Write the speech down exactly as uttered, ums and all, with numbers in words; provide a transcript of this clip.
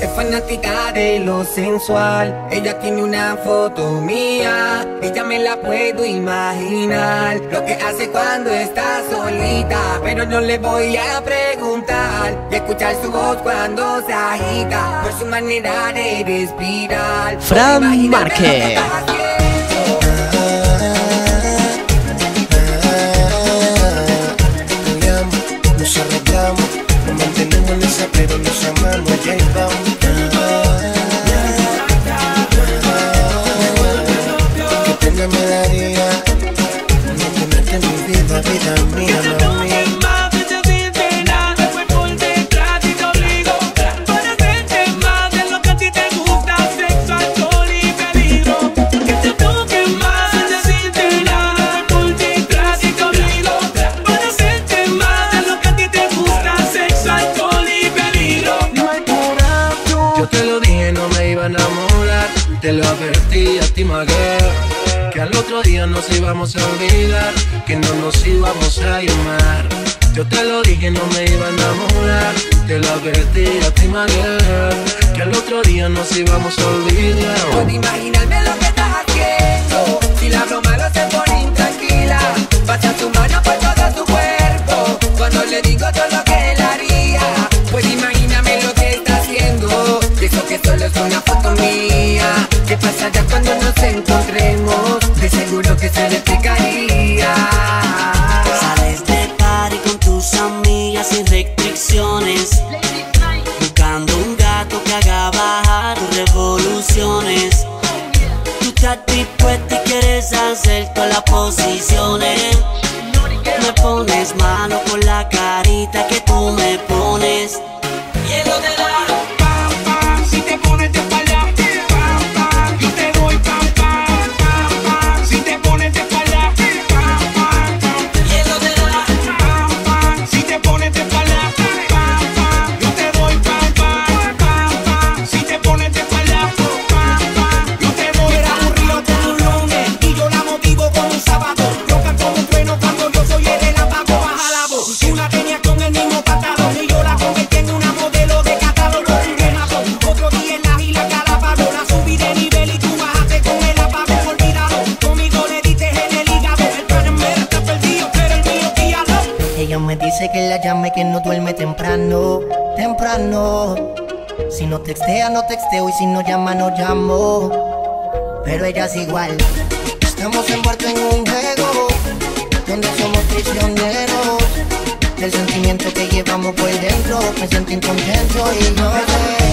Es fanática de lo sensual. Ella tiene una foto mía y ya me la puedo imaginar. Lo que hace cuando está solita, pero no le voy a preguntar. Y escuchar su voz cuando se agita por su manera de respirar. Fran Márquez. Pero nos amamos, allá y vamos. Que tenga me daría no tenerte en mi vida, vida mía, no mía. Te lo advertí a ti, Maguela, que al otro día nos íbamos a olvidar, que no nos íbamos a llamar. Yo te lo dije, no me iba a enamorar. Te lo advertí a ti, Maguela, que al otro día nos íbamos a olvidar. Puedo imaginarme lo que estás haciendo. Si la broma no se pone intranquila, pasa tu mano por todo tu cuerpo. Cuando le digo todo lo que él haría, pues imagíname lo que está haciendo. Y eso que solo es una foto mía. ¿Qué pasaría cuando nos encontremos? De seguro que se le explicaría. Sales de party con tus amigas sin restricciones, buscando un gato que haga bajar tus revoluciones. Tú estás dispuesta y quieres hacer todas las posiciones. Me pones mano con la carita que tú me pones. Hielo de la que la llame, que no duerme temprano, temprano. Si no textea, no texteo, y si no llama, no llamo. Pero ella es igual. Estamos envueltos en un juego donde somos prisioneros del sentimiento que llevamos por dentro. Me sentí contento y no sé.